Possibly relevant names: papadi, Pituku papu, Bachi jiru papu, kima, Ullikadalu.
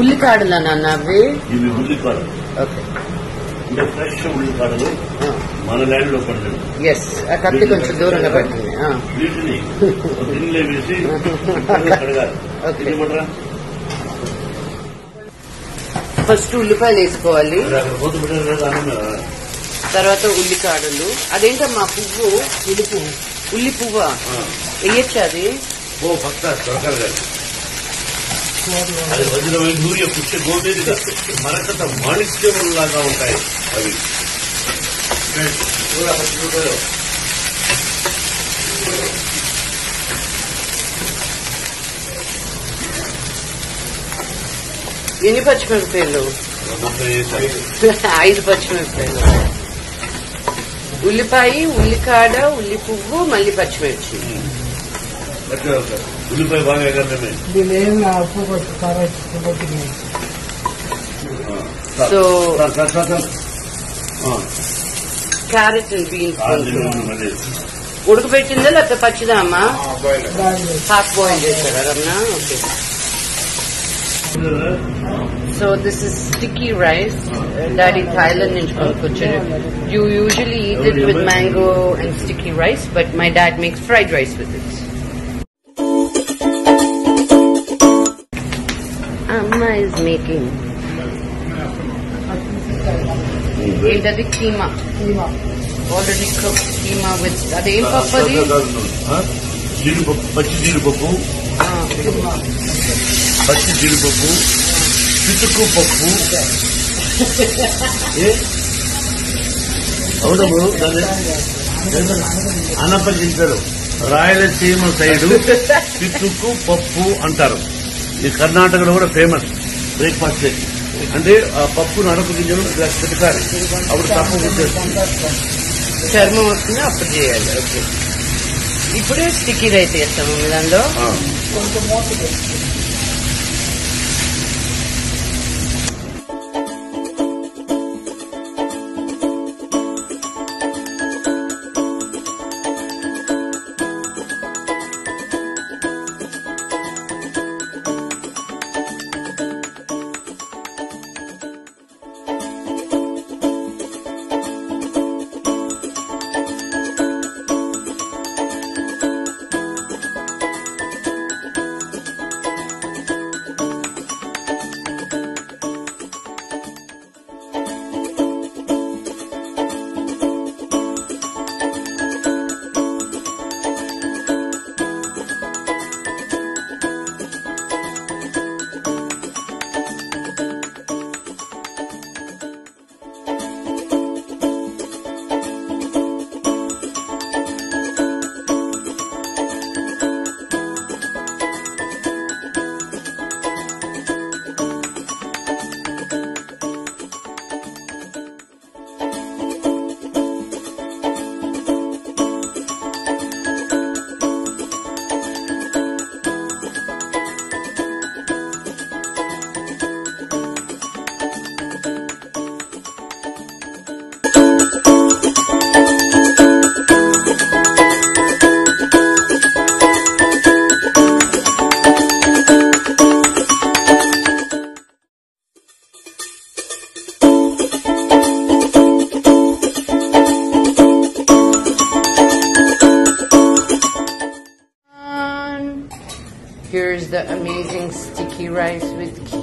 Ullikadalu. Okay. The fresh Ullikadalu. మన land లో పడతాడు. ఎస్ ఆ కత్తి కొంచెం దూరంగా పడుతుంది. వీటిని దీనిలో వేసి కడగాలి. ఏమంటారా? ఫస్ట్ ఉల్లిపాయలు వేసుకోవాలి. తర్వాత ఉల్లికాడలు. అదేంటమ్మా పువ్వు ఉల్లిపు ఉల్లి పువ్వ వేయచ్చు అది వజ్రవైఢూర్య పుష్టి గోడేదిగా మరకత మాణిక్యములాగా ఉంటాయి అవి. ఎన్ని పచ్చిమిరపకాయలు? 5 పచ్చిమిరపకాయలు. ఉల్లిపాయ, ఉల్లికాడ, ఉల్లి పువ్వు, మళ్ళీ పచ్చిమిర్చి. ఉల్లిపాయ బాగా సో క్యారెట్ అండ్ బీన్స్ ఉడకబెట్టిందా లేకపోతే పచ్చిదామా? హాఫ్ బాయిల్ చేశారా Ramana? Okay. So this is sticky rice. Daddy Thailand in Kolkata. You usually eat it with mango and sticky rice, but my dad makes fried rice with it. Amma is making. It's the kima. Already cooked kima with ade papadi. Bachi jiru papu. Bachi jiru papu. Pituku papu. అవునము అనపలింటారు Rayalaseema side పితుకు పప్పు అంటారు. ఇది కర్ణాటకలో కూడా famous breakfast అంటే ఆ పప్పును అనపగింజలు పెట్టుకోవాలి. అప్పుడు తప్పు చర్మం వస్తుంది అప్పుడు చేయాలి. ఓకే ఇప్పుడే స్టిక్కీ రైస్ చేస్తాము దానిలో కొంచెం the amazing sticky rice with kima.